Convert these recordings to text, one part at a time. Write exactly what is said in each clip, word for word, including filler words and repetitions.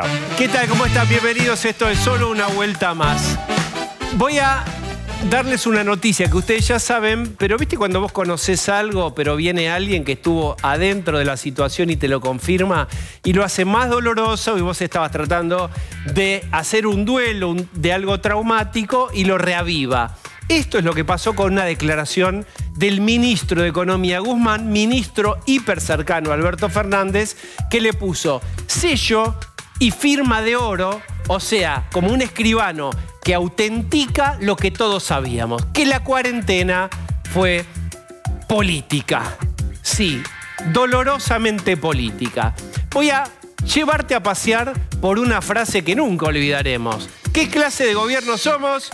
Chao. ¿Qué tal? ¿Cómo están? Bienvenidos. Esto es Solo una Vuelta Más. Voy a darles una noticia que ustedes ya saben, pero viste cuando vos conocés algo, pero viene alguien que estuvo adentro de la situación y te lo confirma y lo hace más doloroso, y vos estabas tratando de hacer un duelo de algo traumático y lo reaviva. Esto es lo que pasó con una declaración del ministro de Economía Guzmán, ministro hiper cercano a Alberto Fernández, que le puso sello y firma de oro, o sea, como un escribano que autentica lo que todos sabíamos, que la cuarentena fue política. Sí, dolorosamente política. Voy a llevarte a pasear por una frase que nunca olvidaremos. ¿Qué clase de gobierno somos?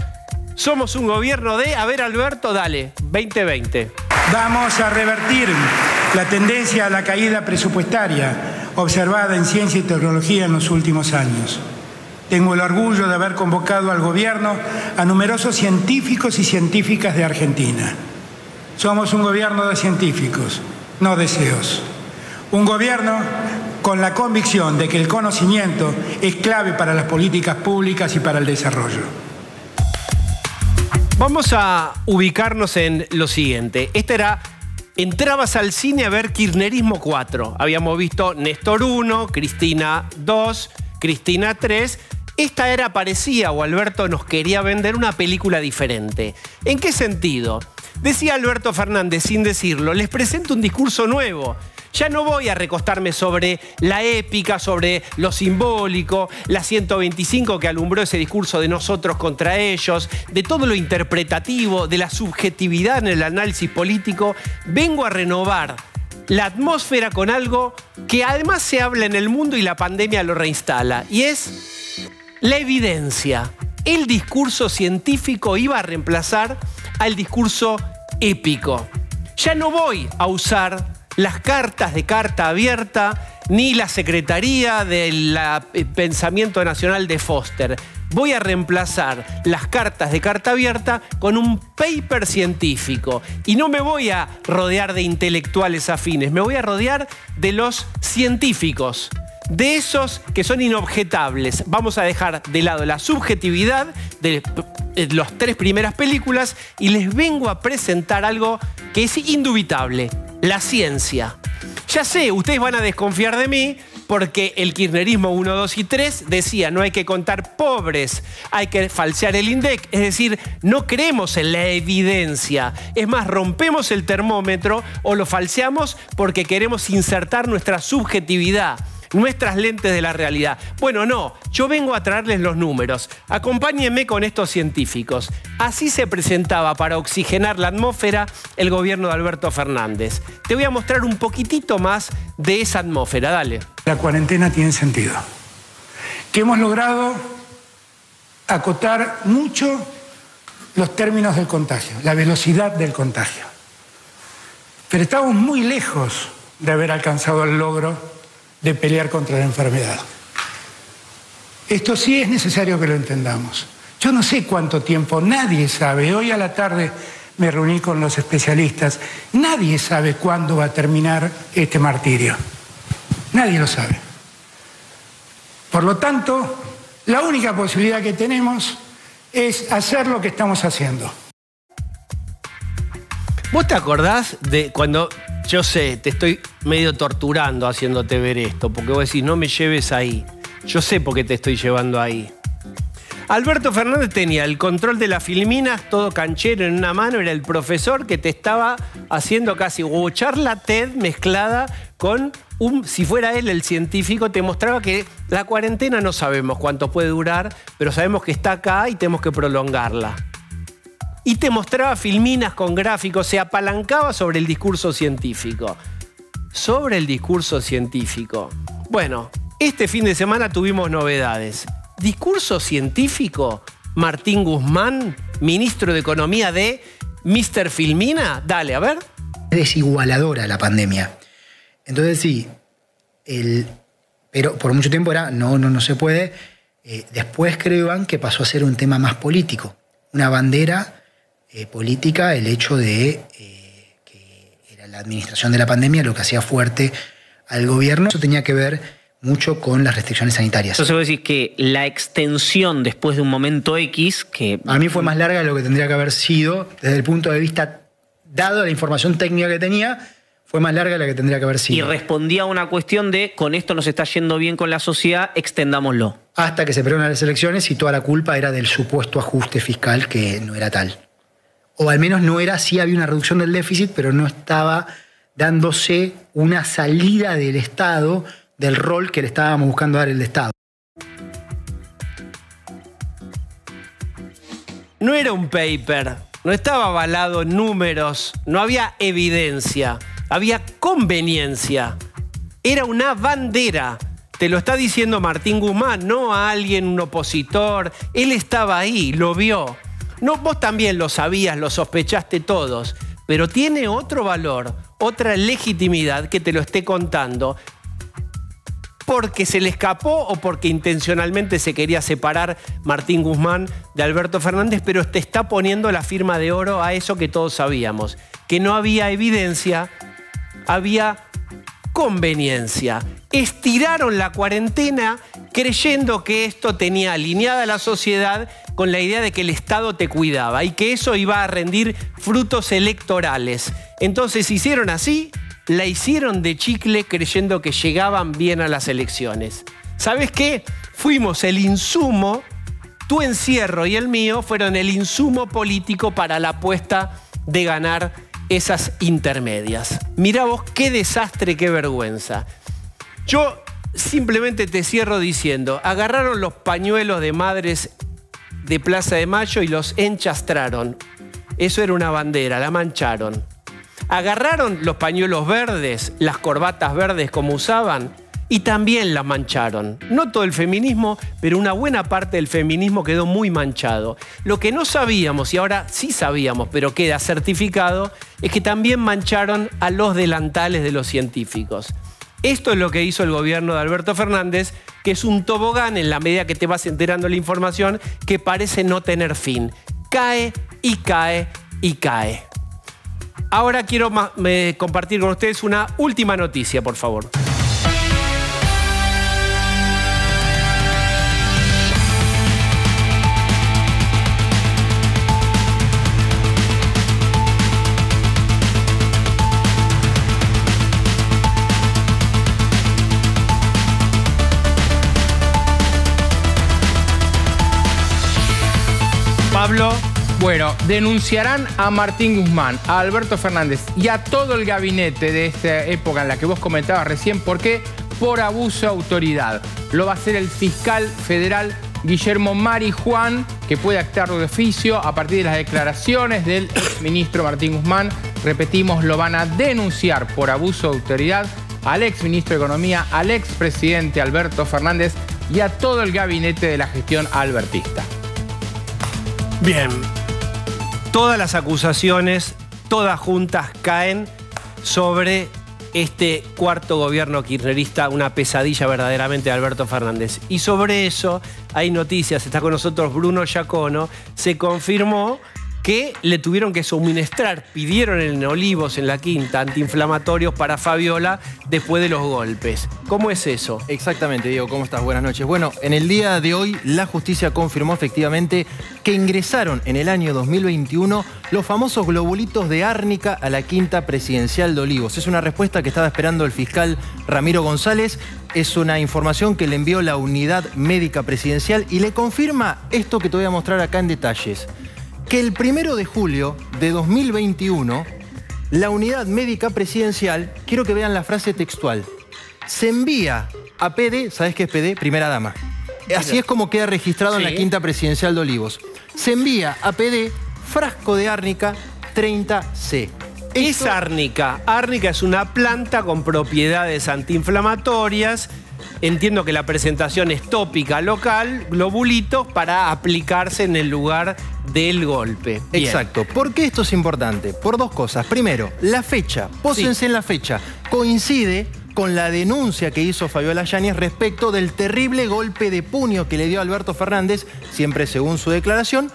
Somos un gobierno de... A ver, Alberto, dale, veinte veinte. Vamos a revertir la tendencia a la caída presupuestaria observada en ciencia y tecnología en los últimos años. Tengo el orgullo de haber convocado al gobierno a numerosos científicos y científicas de Argentina. Somos un gobierno de científicos, no deseos. Un gobierno con la convicción de que el conocimiento es clave para las políticas públicas y para el desarrollo. Vamos a ubicarnos en lo siguiente. Esta era... Entrabas al cine a ver Kirchnerismo cuatro. Habíamos visto Néstor uno, Cristina dos, Cristina tres. Esta era parecía, o Alberto nos quería vender, una película diferente. ¿En qué sentido? Decía Alberto Fernández, sin decirlo, les presento un discurso nuevo. Ya no voy a recostarme sobre la épica, sobre lo simbólico, la ciento veinticinco que alumbró ese discurso de nosotros contra ellos, de todo lo interpretativo, de la subjetividad en el análisis político. Vengo a renovar la atmósfera con algo que además se habla en el mundo y la pandemia lo reinstala, y es la evidencia. El discurso científico iba a reemplazar al discurso épico. Ya no voy a usar las cartas de Carta Abierta, ni la Secretaría del Pensamiento Nacional de Foster. Voy a reemplazar las cartas de Carta Abierta con un paper científico. Y no me voy a rodear de intelectuales afines, me voy a rodear de los científicos, de esos que son inobjetables. Vamos a dejar de lado la subjetividad de las tres primeras películas y les vengo a presentar algo que es indubitable: la ciencia. Ya sé, ustedes van a desconfiar de mí porque el kirchnerismo uno, dos y tres decía no hay que contar pobres, hay que falsear el INDEC. Es decir, no creemos en la evidencia. Es más, rompemos el termómetro o lo falseamos porque queremos insertar nuestra subjetividad, nuestras lentes de la realidad. Bueno, no, yo vengo a traerles los números. Acompáñenme con estos científicos. Así se presentaba para oxigenar la atmósfera el gobierno de Alberto Fernández. Te voy a mostrar un poquitito más de esa atmósfera, dale. La cuarentena tiene sentido. Que hemos logrado acotar mucho los términos del contagio, la velocidad del contagio. Pero estamos muy lejos de haber alcanzado el logro de pelear contra la enfermedad. Esto sí es necesario que lo entendamos. Yo no sé cuánto tiempo, nadie sabe. Hoy a la tarde me reuní con los especialistas. Nadie sabe cuándo va a terminar este martirio. Nadie lo sabe. Por lo tanto, la única posibilidad que tenemos es hacer lo que estamos haciendo. ¿Vos te acordás de cuando... Yo sé, te estoy medio torturando haciéndote ver esto, porque vos decís, no me lleves ahí. Yo sé por qué te estoy llevando ahí. Alberto Fernández tenía el control de las filminas, todo canchero en una mano, era el profesor que te estaba haciendo casi o charla TED mezclada con un... Si fuera él el científico, te mostraba que la cuarentena no sabemos cuánto puede durar, pero sabemos que está acá y tenemos que prolongarla. Y te mostraba filminas con gráficos, se apalancaba sobre el discurso científico. Sobre el discurso científico. Bueno, este fin de semana tuvimos novedades. Discurso científico, Martín Guzmán, ministro de Economía de mister Filmina. Dale, a ver. Es desigualadora la pandemia. Entonces sí, el, pero por mucho tiempo era no, no, no se puede. Eh, después creo, Iván, que pasó a ser un tema más político. Una bandera... Eh, política, el hecho de eh, que era la administración de la pandemia lo que hacía fuerte al gobierno. Eso tenía que ver mucho con las restricciones sanitarias. Entonces vos decís que la extensión después de un momento X, que... a mí fue más larga de lo que tendría que haber sido, desde el punto de vista, dado la información técnica que tenía, fue más larga de la que tendría que haber sido. Y respondía a una cuestión de, con esto nos está yendo bien con la sociedad, extendámoslo. Hasta que se perdieron las elecciones y toda la culpa era del supuesto ajuste fiscal, que no era tal. O al menos no era así, había una reducción del déficit, pero no estaba dándose una salida del Estado, del rol que le estábamos buscando dar el Estado. No era un paper, no estaba avalado en números, no había evidencia, había conveniencia. Era una bandera. Te lo está diciendo Martín Guzmán, no a alguien, un opositor. Él estaba ahí, lo vio. No, vos también lo sabías, lo sospechaste todos, pero tiene otro valor, otra legitimidad que te lo esté contando porque se le escapó o porque intencionalmente se quería separar Martín Guzmán de Alberto Fernández, pero te está poniendo la firma de oro a eso que todos sabíamos, que no había evidencia, había conveniencia. Estiraron la cuarentena creyendo que esto tenía alineada la sociedad con la idea de que el Estado te cuidaba y que eso iba a rendir frutos electorales. Entonces hicieron así, la hicieron de chicle creyendo que llegaban bien a las elecciones. ¿Sabes qué? Fuimos el insumo, tu encierro y el mío fueron el insumo político para la apuesta de ganar esas intermedias. Mirá vos qué desastre, qué vergüenza. Yo simplemente te cierro diciendo, agarraron los pañuelos de madres de Plaza de Mayo y los enchastraron. Eso era una bandera, la mancharon. Agarraron los pañuelos verdes, las corbatas verdes como usaban, y también las mancharon. No todo el feminismo, pero una buena parte del feminismo quedó muy manchado. Lo que no sabíamos, y ahora sí sabíamos, pero queda certificado, es que también mancharon a los delantales de los científicos. Esto es lo que hizo el gobierno de Alberto Fernández, que es un tobogán en la medida que te vas enterando la información que parece no tener fin. Cae y cae y cae. Ahora quiero compartir con ustedes una última noticia, por favor. Pablo, bueno, denunciarán a Martín Guzmán, a Alberto Fernández y a todo el gabinete de esta época en la que vos comentabas recién. ¿Por qué? Por abuso de autoridad. Lo va a hacer el fiscal federal Guillermo Mari Juan, que puede actar de oficio a partir de las declaraciones del exministro Martín Guzmán. Repetimos, lo van a denunciar por abuso de autoridad al exministro de Economía, al expresidente Alberto Fernández y a todo el gabinete de la gestión albertista. Bien, todas las acusaciones, todas juntas caen sobre este cuarto gobierno kirchnerista, una pesadilla verdaderamente de Alberto Fernández. Y sobre eso hay noticias, está con nosotros Bruno Iacono, se confirmó que le tuvieron que suministrar, pidieron en Olivos, en la Quinta, antiinflamatorios para Fabiola después de los golpes. ¿Cómo es eso? Exactamente, Diego, ¿cómo estás? Buenas noches. Bueno, en el día de hoy la justicia confirmó efectivamente que ingresaron en el año dos mil veintiuno los famosos globulitos de árnica a la Quinta Presidencial de Olivos. Es una respuesta que estaba esperando el fiscal Ramiro González. Es una información que le envió la Unidad Médica Presidencial y le confirma esto que te voy a mostrar acá en detalles. Que el primero de julio de dos mil veintiuno, la Unidad Médica Presidencial, quiero que vean la frase textual, se envía a P D, ¿sabés qué es P D? Primera Dama. Así es como queda registrado, sí, en la Quinta Presidencial de Olivos. Se envía a P D frasco de árnica treinta C. Esto... ¿Qué es árnica? Árnica es una planta con propiedades antiinflamatorias. Entiendo que la presentación es tópica local, globulitos, para aplicarse en el lugar del golpe. Bien. Exacto. ¿Por qué esto es importante? Por dos cosas. Primero, la fecha. Pósense, sí, en la fecha. Coincide con la denuncia que hizo Fabiola Yáñez respecto del terrible golpe de puño que le dio Alberto Fernández, siempre según su declaración,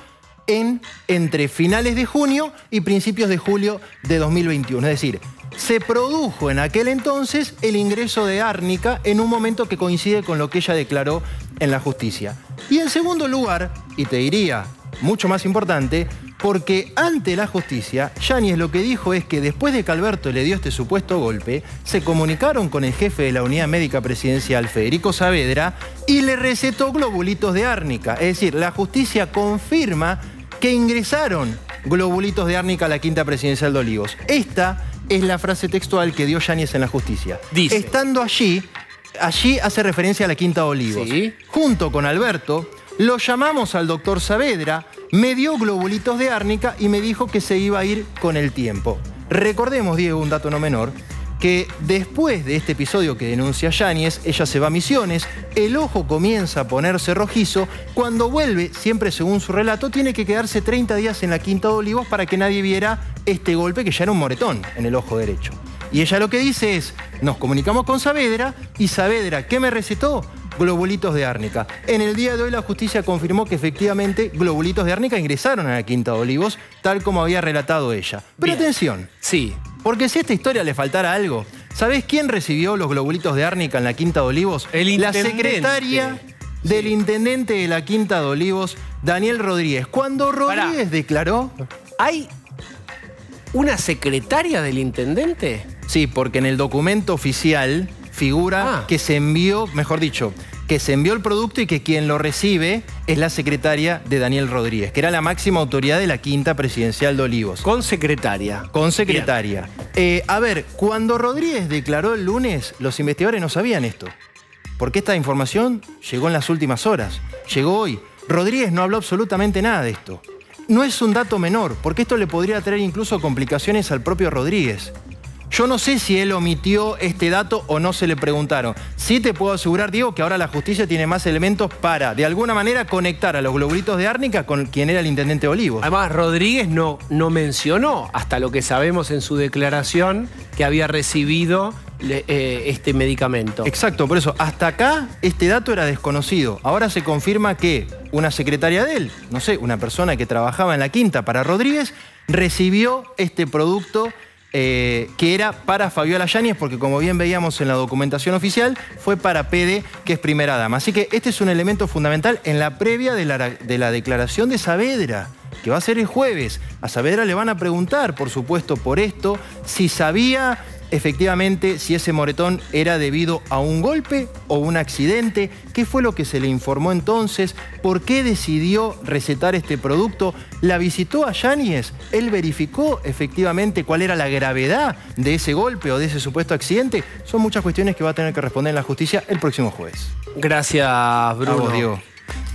en, entre finales de junio y principios de julio de dos mil veintiuno. Es decir, se produjo en aquel entonces el ingreso de árnica en un momento que coincide con lo que ella declaró en la justicia. Y en segundo lugar, y te diría mucho más importante, porque ante la justicia, Yáñez lo que dijo es que después de que Alberto le dio este supuesto golpe, se comunicaron con el jefe de la unidad médica presidencial, Federico Saavedra, y le recetó globulitos de árnica. Es decir, la justicia confirma que ingresaron globulitos de árnica a la quinta presidencial de Olivos. Esta es la frase textual que dio Yáñez en la justicia. Dice, estando allí, allí hace referencia a la quinta de Olivos. ¿Sí? Junto con Alberto, lo llamamos al doctor Saavedra, me dio globulitos de árnica y me dijo que se iba a ir con el tiempo. Recordemos, Diego, un dato no menor, que después de este episodio que denuncia Yáñez, ella se va a Misiones, el ojo comienza a ponerse rojizo, cuando vuelve, siempre según su relato, tiene que quedarse treinta días en la quinta de Olivos para que nadie viera este golpe que ya era un moretón en el ojo derecho. Y ella lo que dice es, nos comunicamos con Saavedra, y Saavedra, ¿qué me recetó? Globulitos de árnica. En el día de hoy la justicia confirmó que efectivamente globulitos de árnica ingresaron a la quinta de Olivos, tal como había relatado ella. Pero bien, atención. Sí. Porque si a esta historia le faltara algo, ¿sabés quién recibió los globulitos de árnica en la quinta de Olivos? El intendente. La secretaria del intendente de la quinta de Olivos, Daniel Rodríguez. Cuando Rodríguez Pará. declaró... ¿Hay una secretaria del intendente? Sí, porque en el documento oficial figura ah. que se envió, mejor dicho, que se envió el producto y que quien lo recibe es la secretaria de Daniel Rodríguez, que era la máxima autoridad de la quinta presidencial de Olivos. Con secretaria. Con secretaria. Eh, a ver, cuando Rodríguez declaró el lunes, los investigadores no sabían esto. Porque esta información llegó en las últimas horas. Llegó hoy. Rodríguez no habló absolutamente nada de esto. No es un dato menor, porque esto le podría traer incluso complicaciones al propio Rodríguez. Yo no sé si él omitió este dato o no se le preguntaron. Sí te puedo asegurar, Diego, que ahora la justicia tiene más elementos para, de alguna manera, conectar a los globulitos de árnica con quien era el intendente de Olivos. Además, Rodríguez no, no mencionó, hasta lo que sabemos en su declaración, que había recibido le, eh, este medicamento. Exacto, por eso, hasta acá este dato era desconocido. Ahora se confirma que una secretaria de él, no sé, una persona que trabajaba en la quinta para Rodríguez, recibió este producto Eh, que era para Fabiola Yáñez, porque como bien veíamos en la documentación oficial, fue para P D, que es primera dama. Así que este es un elemento fundamental en la previa de la, de la declaración de Saavedra, que va a ser el jueves. A Saavedra le van a preguntar, por supuesto, por esto, si sabía efectivamente si ese moretón era debido a un golpe o un accidente, qué fue lo que se le informó entonces, por qué decidió recetar este producto, la visitó a Yáñez, él verificó efectivamente cuál era la gravedad de ese golpe o de ese supuesto accidente. Son muchas cuestiones que va a tener que responder en la justicia el próximo jueves. Gracias, Bruno. A vos, Diego.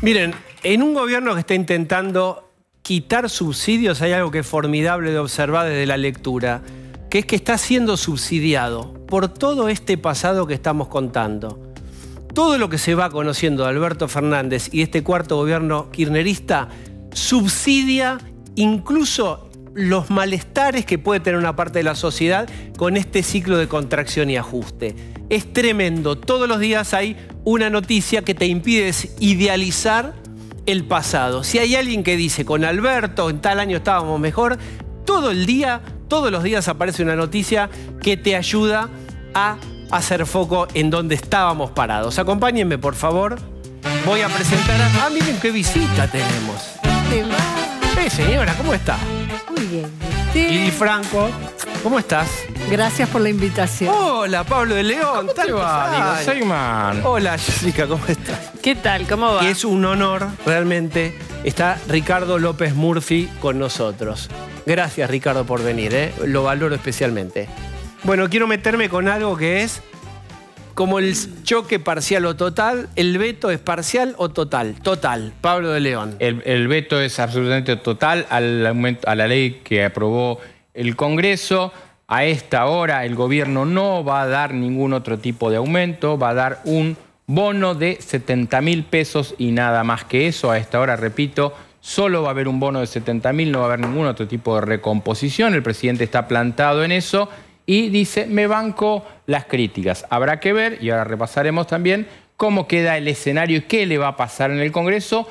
Miren, en un gobierno que está intentando quitar subsidios hay algo que es formidable de observar desde la lectura, que es que está siendo subsidiado por todo este pasado que estamos contando. Todo lo que se va conociendo de Alberto Fernández y este cuarto gobierno kirchnerista subsidia incluso los malestares que puede tener una parte de la sociedad con este ciclo de contracción y ajuste. Es tremendo. Todos los días hay una noticia que te impide idealizar el pasado. Si hay alguien que dice, con Alberto en tal año estábamos mejor, todo el día... Todos los días aparece una noticia que te ayuda a hacer foco en donde estábamos parados. Acompáñenme, por favor. Voy a presentar a... Ah, miren qué visita tenemos. Eh, señora, ¿cómo está? Muy bien. Lili Franco, ¿cómo estás? Gracias por la invitación. Hola, Pablo de León. ¿Tal va? Digo, soy man. Hola, Jessica, ¿cómo estás? ¿Qué tal? ¿Cómo va? Y es un honor, realmente. Está Ricardo López Murphy con nosotros. Gracias, Ricardo, por venir, ¿eh? Lo valoro especialmente. Bueno, quiero meterme con algo que es como el choque parcial o total. ¿El veto es parcial o total? Total, Pablo de León. El, el veto es absolutamente total al aumento, a la ley que aprobó el Congreso. A esta hora el gobierno no va a dar ningún otro tipo de aumento, va a dar un bono de setenta mil pesos y nada más que eso. A esta hora, repito, solo va a haber un bono de setenta mil, no va a haber ningún otro tipo de recomposición. El presidente está plantado en eso y dice, me banco las críticas. Habrá que ver, y ahora repasaremos también, cómo queda el escenario y qué le va a pasar en el Congreso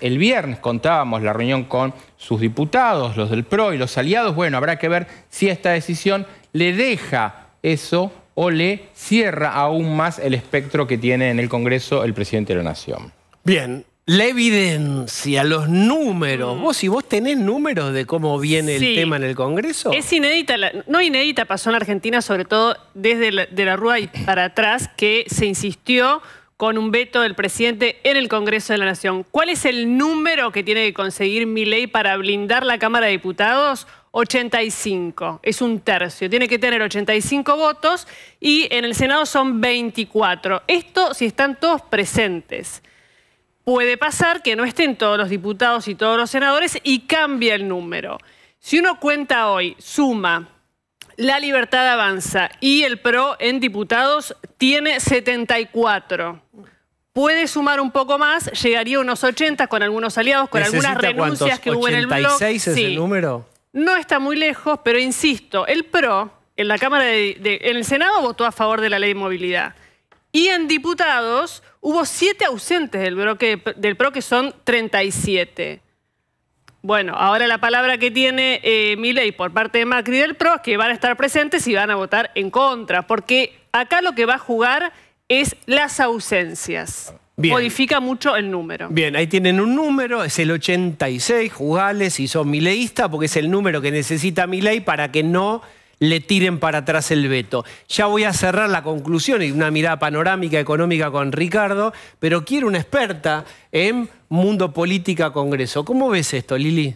El viernes contábamos la reunión con sus diputados, los del P R O y los aliados. Bueno, habrá que ver si esta decisión le deja eso o le cierra aún más el espectro que tiene en el Congreso el presidente de la Nación. Bien, la evidencia, los números. Mm. Vos, si vos tenés números de cómo viene sí. el tema en el Congreso. Es inédita, la, no inédita, pasó en la Argentina, sobre todo desde la, de la Rúa y para atrás, que se insistió con un veto del presidente en el Congreso de la Nación. ¿Cuál es el número que tiene que conseguir Milei para blindar la Cámara de Diputados? ochenta y cinco, es un tercio. Tiene que tener ochenta y cinco votos y en el Senado son veinticuatro. Esto si están todos presentes. Puede pasar que no estén todos los diputados y todos los senadores y cambia el número. Si uno cuenta hoy, suma... La Libertad Avanza y el P R O en diputados tiene setenta y cuatro. Puede sumar un poco más, llegaría a unos ochenta con algunos aliados, con algunas renuncias cuántos, que hubo en el bloque. ¿ochenta y seis es sí. el número? No está muy lejos, pero insisto, el P R O en la Cámara de, de, en el Senado votó a favor de la ley de movilidad. Y en diputados hubo siete ausentes del, bloque, del P R O, que son treinta y siete. Bueno, ahora la palabra que tiene eh, Milei por parte de Macri del P R O es que van a estar presentes y van a votar en contra, porque acá lo que va a jugar es las ausencias. Bien. Modifica mucho el número. Bien, ahí tienen un número, es el ochenta y seis, jugales si son mileístas, porque es el número que necesita Milei para que no le tiren para atrás el veto. Ya voy a cerrar la conclusión y una mirada panorámica económica con Ricardo, pero quiero una experta en mundo política Congreso. ¿Cómo ves esto, Lili?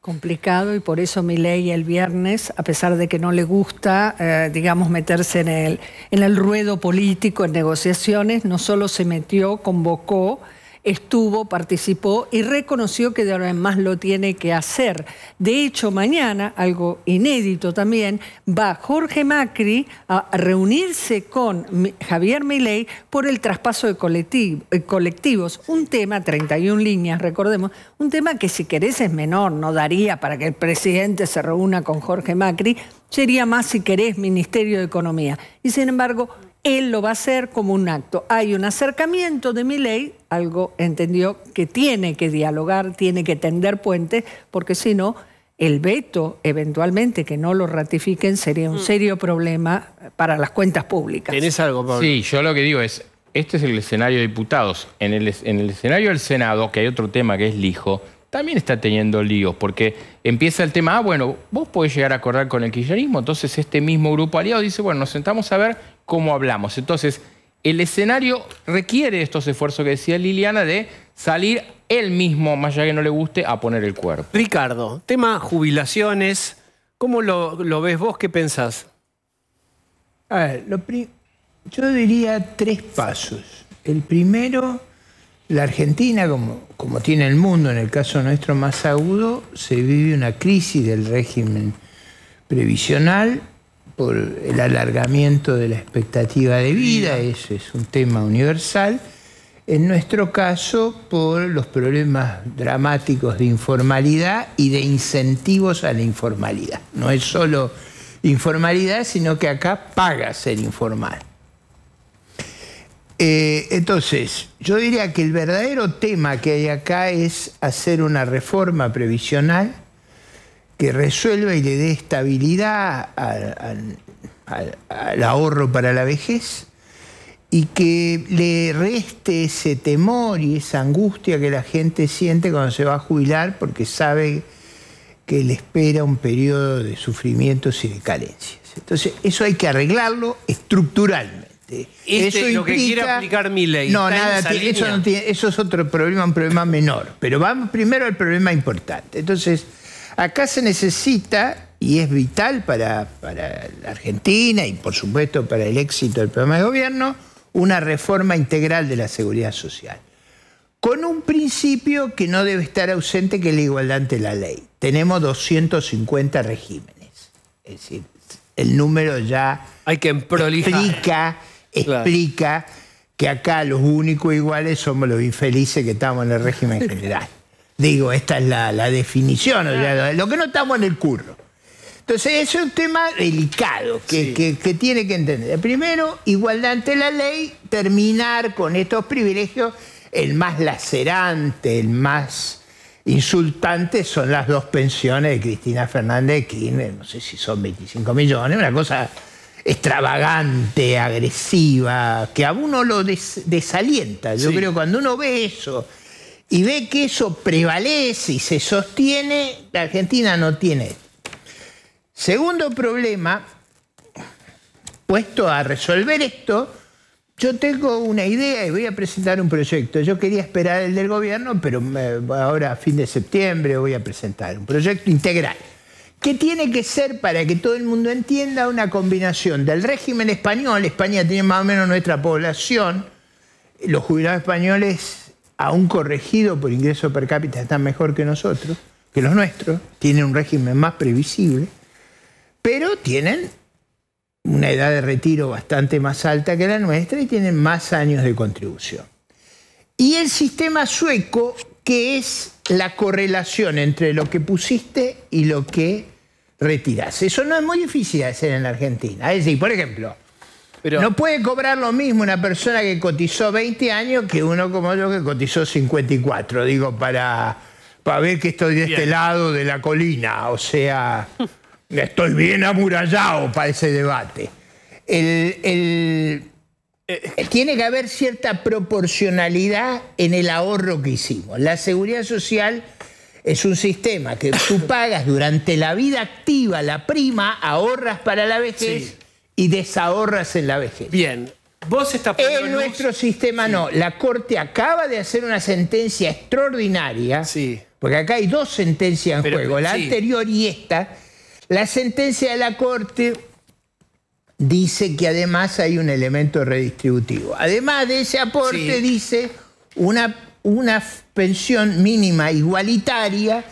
Complicado, y por eso Milei el viernes, a pesar de que no le gusta, eh, digamos, meterse en el, en el ruedo político, en negociaciones, no solo se metió, convocó, estuvo, participó y reconoció que de ahora en más lo tiene que hacer. De hecho, mañana, algo inédito también, va Jorge Macri a reunirse con Javier Milei por el traspaso de colectivos. Un tema, treinta y una líneas, recordemos, un tema que si querés es menor, no daría para que el presidente se reúna con Jorge Macri, sería más, si querés, Ministerio de Economía. Y sin embargo, él lo va a hacer como un acto. Hay un acercamiento de Milei, algo entendió que tiene que dialogar, tiene que tender puentes, porque si no, el veto, eventualmente, que no lo ratifiquen, sería un serio problema para las cuentas públicas. ¿Tenés algo, Pablo? Sí, yo lo que digo es, este es el escenario de diputados. En el, en el escenario del Senado, que hay otro tema que es lijo, también está teniendo líos, porque empieza el tema, ah, bueno, vos podés llegar a acordar con el kirchnerismo, entonces este mismo grupo aliado dice, bueno, nos sentamos a ver cómo hablamos. Entonces, el escenario requiere estos esfuerzos que decía Liliana de salir él mismo, más allá que no le guste, a poner el cuerpo. Ricardo, tema jubilaciones, ¿cómo lo, lo ves vos? ¿Qué pensás? A ver, lo yo diría tres pasos. El primero... La Argentina, como, como tiene el mundo, en el caso nuestro más agudo, se vive una crisis del régimen previsional por el alargamiento de la expectativa de vida, eso es un tema universal. En nuestro caso, por los problemas dramáticos de informalidad y de incentivos a la informalidad. No es solo informalidad, sino que acá paga ser informal. Eh, entonces, yo diría que el verdadero tema que hay acá es hacer una reforma previsional que resuelva y le dé estabilidad al, al, al ahorro para la vejez y que le reste ese temor y esa angustia que la gente siente cuando se va a jubilar porque sabe que le espera un periodo de sufrimientos y de carencias. Entonces, eso hay que arreglarlo estructuralmente. Este eso es lo implica, que quiere aplicar Milei. No, nada, eso, no tiene, eso es otro problema, un problema menor. Pero vamos primero al problema importante. Entonces, acá se necesita, y es vital para, para la Argentina y por supuesto para el éxito del programa de gobierno, una reforma integral de la seguridad social. Con un principio que no debe estar ausente, que es la igualdad ante la ley. Tenemos doscientos cincuenta regímenes. Es decir, el número ya hay que emprolijar. Explica... Explica claro. que acá los únicos iguales somos los infelices que estamos en el régimen general. Digo, esta es la, la definición, claro. o sea, lo que no estamos en el curro. Entonces, es un tema delicado que, sí. que, que tiene que entender. Primero, igualdad ante la ley, terminar con estos privilegios el más lacerante, el más insultante, son las dos pensiones de Cristina Fernández de Kirchner, no sé si son veinticinco millones, una cosa extravagante, agresiva, que a uno lo des desalienta. Yo sí. creo que cuando uno ve eso y ve que eso prevalece y se sostiene, la Argentina no tiene. Segundo problema, puesto a resolver esto, yo tengo una idea y voy a presentar un proyecto. Yo quería esperar el del gobierno, pero ahora a fin de septiembre voy a presentar un proyecto integral, que tiene que ser, para que todo el mundo entienda, una combinación del régimen español. España tiene más o menos nuestra población. Los jubilados españoles, aún corregidos por ingreso per cápita, están mejor que nosotros, que los nuestros. Tienen un régimen más previsible, pero tienen una edad de retiro bastante más alta que la nuestra y tienen más años de contribución. Y el sistema sueco, que es la correlación entre lo que pusiste y lo que retirás. Eso no es muy difícil de hacer en la Argentina. Es decir, por ejemplo, pero, no puede cobrar lo mismo una persona que cotizó veinte años que uno como yo que cotizó cincuenta y cuatro, digo, para, para ver que estoy de bien. Este lado de la colina. O sea, estoy bien amurallado para ese debate. El... el Tiene que haber cierta proporcionalidad en el ahorro que hicimos. La seguridad social es un sistema que tú pagas durante la vida activa la prima, ahorras para la vejez sí. y desahorras en la vejez. Bien. Vos estás poniendo en luz... nuestro sistema sí. no. La Corte acaba de hacer una sentencia extraordinaria, sí. porque acá hay dos sentencias en Pero, juego, la sí. anterior y esta. La sentencia de la Corte... dice que además hay un elemento redistributivo. Además de ese aporte, sí. dice una, una pensión mínima igualitaria,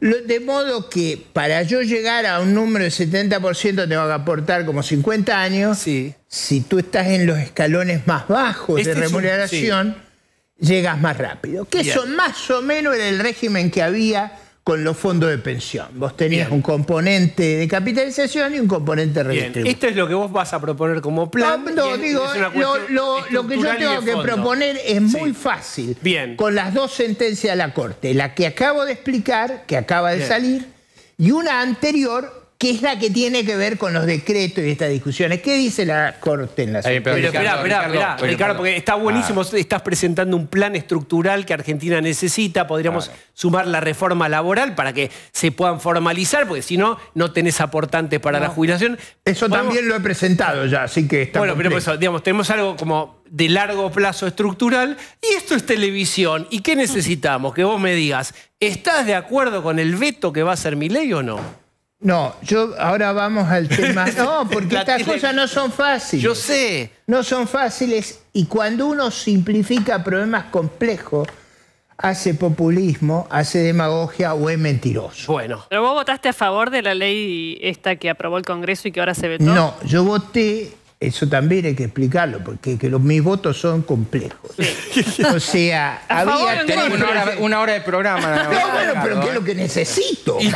de modo que para yo llegar a un número de setenta por ciento tengo que aportar como cincuenta años. Sí. Si tú estás en los escalones más bajos este de remuneración, un, sí. llegas más rápido. Que Bien. Eso más o menos era el régimen que había con los fondos de pensión. Vos tenías Bien. Un componente de capitalización y un componente redistributivo. Esto es lo que vos vas a proponer como plan. No, no digo, lo, lo, lo que yo tengo que proponer es sí. muy fácil. Bien. Con las dos sentencias de la Corte. La que acabo de explicar, que acaba de Bien. Salir, y una anterior, que es la que tiene que ver con los decretos y estas discusiones. ¿Qué dice la Corte en la sentencia? Pero esperá, esperá, esperá, Ricardo, porque está buenísimo. Ah. Estás presentando un plan estructural que Argentina necesita. Podríamos claro. sumar la reforma laboral para que se puedan formalizar, porque si no, no tenés aportantes para no. la jubilación. Eso Podemos... también lo he presentado ya, así que está Bueno, completo. Pero por eso, digamos, tenemos algo como de largo plazo estructural. Y esto es televisión. ¿Y qué necesitamos? Que vos me digas, ¿estás de acuerdo con el veto que va a hacer Milei o no? No, yo ahora vamos al tema. No, porque estas cosas no son fáciles. Yo sé. No son fáciles y cuando uno simplifica problemas complejos, hace populismo, hace demagogia o es mentiroso. Bueno. ¿Pero vos votaste a favor de la ley esta que aprobó el Congreso y que ahora se vetó? No, yo voté, eso también hay que explicarlo, porque que los, mis votos son complejos. Sí. O sea, a había... Tenemos una hora, una hora de programa. No, no bueno, pero ¿qué es lo que necesito? Y,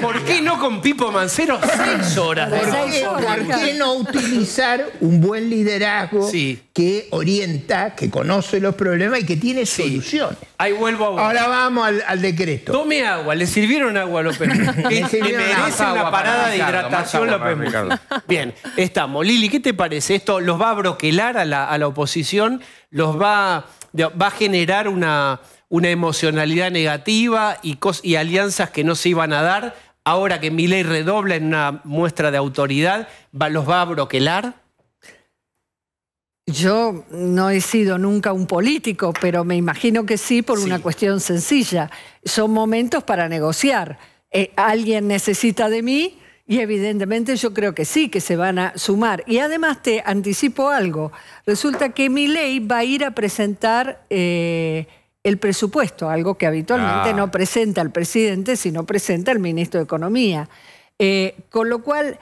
¿por qué no con Pipo Mancero seis horas? ¿Por, ¿Por, ¿Por qué no utilizar un buen liderazgo sí. que orienta, que conoce los problemas y que tiene sí. soluciones? Ahí vuelvo a vos. Ahora vamos al, al decreto. Tome agua, le sirvieron agua a López. Que le merece agua, una parada de hidratación López. Bien, estamos. Lili, ¿qué te parece? ¿Esto los va a broquelar a la, a la oposición? ¿Los va, va a generar una, una emocionalidad negativa y, cos, y alianzas que no se iban a dar? Ahora que Milei redobla en una muestra de autoridad, ¿va, ¿los va a broquelar? Yo no he sido nunca un político, pero me imagino que sí por sí. una cuestión sencilla. Son momentos para negociar. Eh, alguien necesita de mí... Y evidentemente yo creo que sí, que se van a sumar. Y además te anticipo algo. Resulta que Milei va a ir a presentar eh, el presupuesto, algo que habitualmente ah. no presenta el presidente, sino presenta el ministro de Economía. Eh, con lo cual,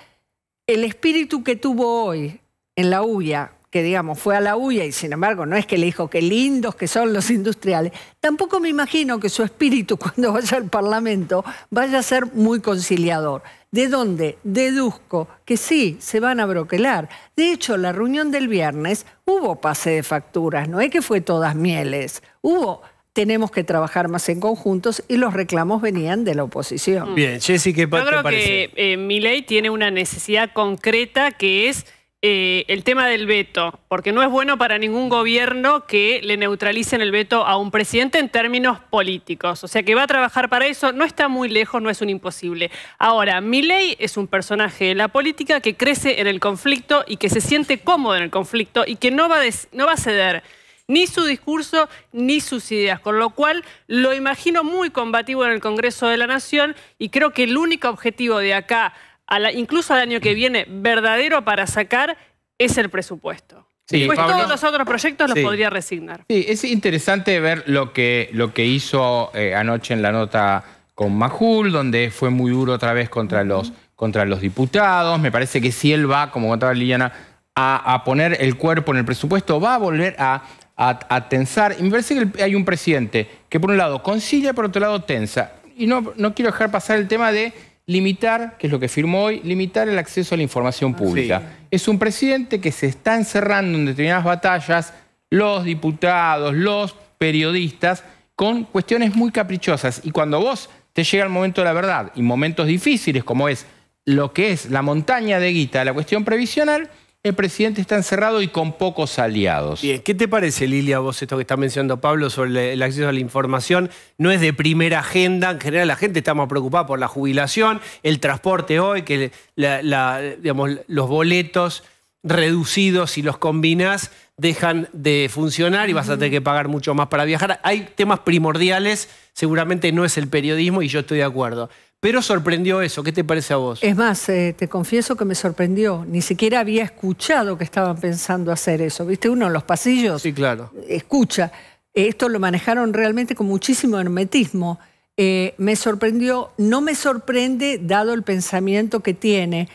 el espíritu que tuvo hoy en la U B I A, que digamos fue a la U I A y sin embargo no es que le dijo qué lindos que son los industriales, tampoco me imagino que su espíritu cuando vaya al Parlamento vaya a ser muy conciliador. ¿De dónde? Deduzco que sí, se van a broquelar. De hecho, la reunión del viernes hubo pase de facturas, no es que fue todas mieles, hubo... tenemos que trabajar más en conjuntos y los reclamos venían de la oposición. Bien, Jessy, ¿qué parece? Yo creo que eh, Milei tiene una necesidad concreta que es eh, el tema del veto, porque no es bueno para ningún gobierno que le neutralicen el veto a un presidente en términos políticos. O sea que va a trabajar para eso, no está muy lejos, no es un imposible. Ahora, Milei es un personaje de la política que crece en el conflicto y que se siente cómodo en el conflicto y que no va a, no va a ceder ni su discurso, ni sus ideas. Con lo cual, lo imagino muy combativo en el Congreso de la Nación y creo que el único objetivo de acá, a la, incluso al año que viene, verdadero para sacar, es el presupuesto. Sí, Después Pablo, todos los otros proyectos sí, los podría resignar. Sí, es interesante ver lo que, lo que hizo eh, anoche en la nota con Majul, donde fue muy duro otra vez contra, uh-huh. los, contra los diputados. Me parece que si él va, como contaba Liliana, a, a poner el cuerpo en el presupuesto, va a volver a... A, a tensar. Me parece que hay un presidente que por un lado concilia, por otro lado tensa. Y no, no quiero dejar pasar el tema de limitar, que es lo que firmó hoy, limitar el acceso a la información pública. Sí. Es un presidente que se está encerrando en determinadas batallas, los diputados, los periodistas, con cuestiones muy caprichosas. Y cuando vos te llega el momento de la verdad, y momentos difíciles como es lo que es la montaña de guita, la cuestión previsional, el presidente está encerrado y con pocos aliados. Bien, ¿qué te parece, Lilia, vos esto que está mencionando Pablo sobre el acceso a la información? No es de primera agenda, en general la gente está más preocupada por la jubilación, el transporte hoy, que la, la, digamos, los boletos reducidos si los combinás dejan de funcionar y vas a tener que pagar mucho más para viajar. Hay temas primordiales, seguramente no es el periodismo y yo estoy de acuerdo. Pero sorprendió eso. ¿Qué te parece a vos? Es más, eh, te confieso que me sorprendió. Ni siquiera había escuchado que estaban pensando hacer eso. ¿Viste? Uno en los pasillos. Sí, claro. Escucha. Esto lo manejaron realmente con muchísimo hermetismo. Eh, me sorprendió. No me sorprende dado el pensamiento que tiene.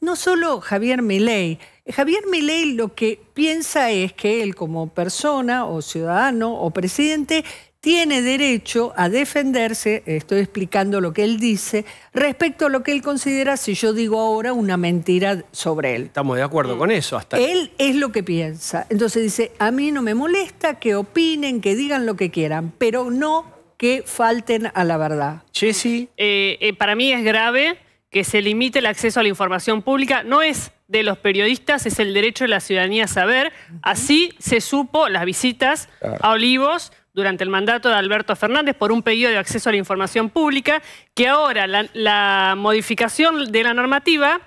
No solo Javier Milei. Javier Milei lo que piensa es que él como persona o ciudadano o presidente... tiene derecho a defenderse, estoy explicando lo que él dice, respecto a lo que él considera, si yo digo ahora, una mentira sobre él. Estamos de acuerdo con eso. Hasta él es lo que piensa. Entonces dice, a mí no me molesta que opinen, que digan lo que quieran, pero no que falten a la verdad. Jessy. Eh, eh, para mí es grave que se limite el acceso a la información pública. No es de los periodistas, es el derecho de la ciudadanía a saber. Así se supo las visitas a Olivos durante el mandato de Alberto Fernández por un pedido de acceso a la información pública, que ahora la, la modificación de la normativa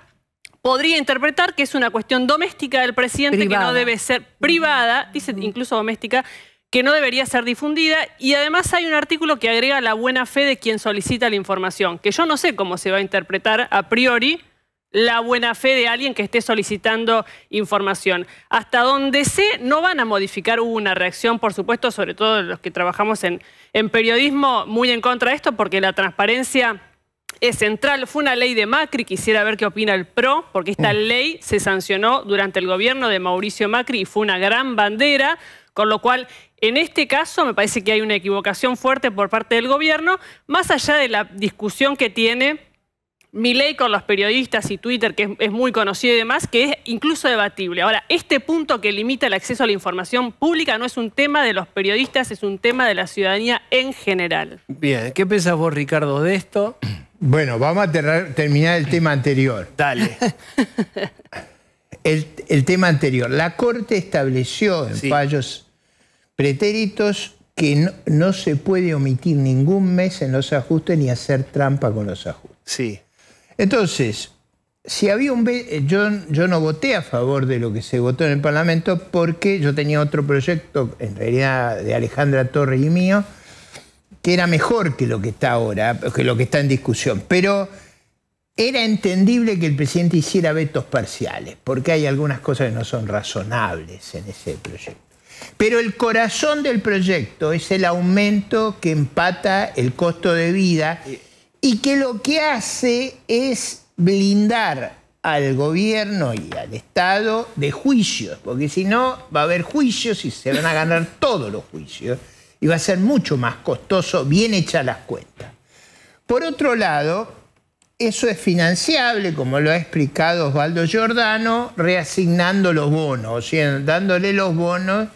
podría interpretar que es una cuestión doméstica del presidente, privada. Que no debe ser privada, dice incluso doméstica, que no debería ser difundida, y además hay un artículo que agrega la buena fe de quien solicita la información, que yo no sé cómo se va a interpretar a priori la buena fe de alguien que esté solicitando información. Hasta donde sé, no van a modificar. Hubo una reacción, por supuesto, sobre todo los que trabajamos en, en periodismo, muy en contra de esto, porque la transparencia es central. Fue una ley de Macri, quisiera ver qué opina el PRO, porque esta ley se sancionó durante el gobierno de Mauricio Macri y fue una gran bandera, con lo cual... en este caso me parece que hay una equivocación fuerte por parte del gobierno, más allá de la discusión que tiene Milei con los periodistas y Twitter, que es muy conocido y demás, que es incluso debatible. Ahora, este punto que limita el acceso a la información pública no es un tema de los periodistas, es un tema de la ciudadanía en general. Bien, ¿qué pensás vos, Ricardo, de esto? Bueno, vamos a ter- terminar el tema anterior. Dale. El, el tema anterior. La Corte estableció en sí. fallos... pretéritos que no, no se puede omitir ningún mes en los ajustes ni hacer trampa con los ajustes. Sí. Entonces, si había un yo, yo no voté a favor de lo que se votó en el Parlamento porque yo tenía otro proyecto, en realidad de Alejandra Torres y mío, que era mejor que lo que está ahora, que lo que está en discusión. Pero era entendible que el presidente hiciera vetos parciales, porque hay algunas cosas que no son razonables en ese proyecto. Pero el corazón del proyecto es el aumento que empata el costo de vida y que lo que hace es blindar al gobierno y al Estado de juicios, porque si no va a haber juicios y se van a ganar todos los juicios y va a ser mucho más costoso, bien hechas las cuentas. Por otro lado, eso es financiable, como lo ha explicado Osvaldo Giordano, reasignando los bonos, o sea, dándole los bonos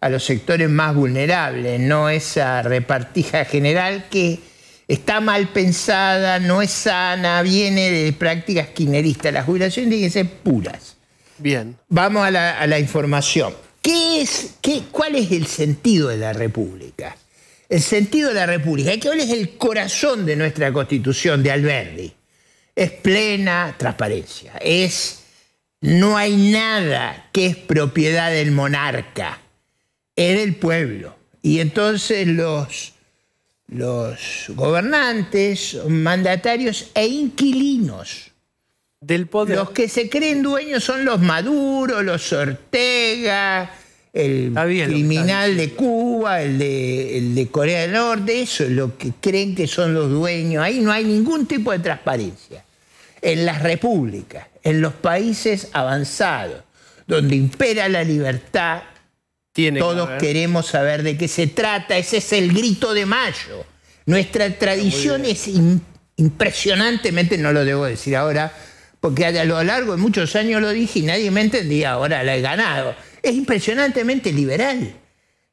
a los sectores más vulnerables, no esa repartija general que está mal pensada, no es sana, viene de prácticas kirchneristas. Las jubilaciones tienen que ser puras. Bien. Vamos a la, a la información. ¿Qué es, qué, ¿Cuál es el sentido de la República? El sentido de la República, que hoy es el corazón de nuestra Constitución, de Alberdi. Es plena transparencia. Es, no hay nada que es propiedad del monarca. Es del pueblo. Y entonces los... Los gobernantes, mandatarios e inquilinos del poder. Los que se creen dueños son los Maduro, los Ortega, el criminal de Cuba, el de, el de Corea del Norte, eso es lo que creen que son los dueños. Ahí no hay ningún tipo de transparencia. En las repúblicas, en los países avanzados, donde impera la libertad, todos queremos saber de qué se trata. Ese es el grito de mayo. Nuestra tradición es in, impresionantemente, no lo debo decir ahora, porque a lo largo de muchos años lo dije y nadie me entendía, ahora la he ganado. Es impresionantemente liberal.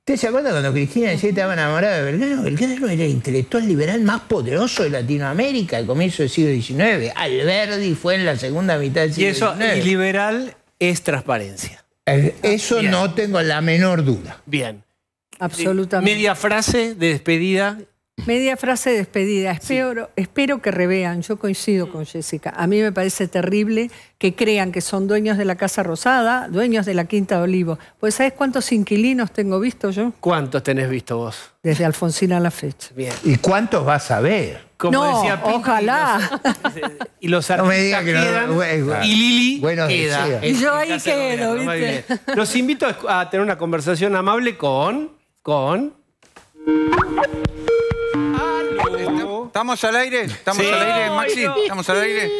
¿Ustedes se acuerdan cuando Cristina decía que estaba enamorada de Belgrano? Belgrano era el intelectual liberal más poderoso de Latinoamérica al comienzo del siglo diecinueve. Alberdi fue en la segunda mitad del siglo diecinueve. Y eso, y liberal es transparencia. Eso bien. No tengo la menor duda. Bien. Absolutamente. Media frase de despedida. Media frase de despedida. Espero, sí. espero que revean. Yo coincido con Jessica. A mí me parece terrible que crean que son dueños de la Casa Rosada, dueños de la Quinta de Olivos. Pues ¿sabés cuántos inquilinos tengo visto yo? ¿Cuántos tenés visto vos? Desde Alfonsina a la fecha. Bien. ¿Y cuántos vas a ver? Como no, decía Pinti, ojalá. Y los, y los artistas no me diga que quedan, no, bueno, claro. Y Lili bueno, queda. Y yo ahí quedo, ¿viste? Los invito a tener una conversación amable con... con... ¿Estamos al aire? ¿Estamos sí. al aire, Maxi? ¿Estamos al aire?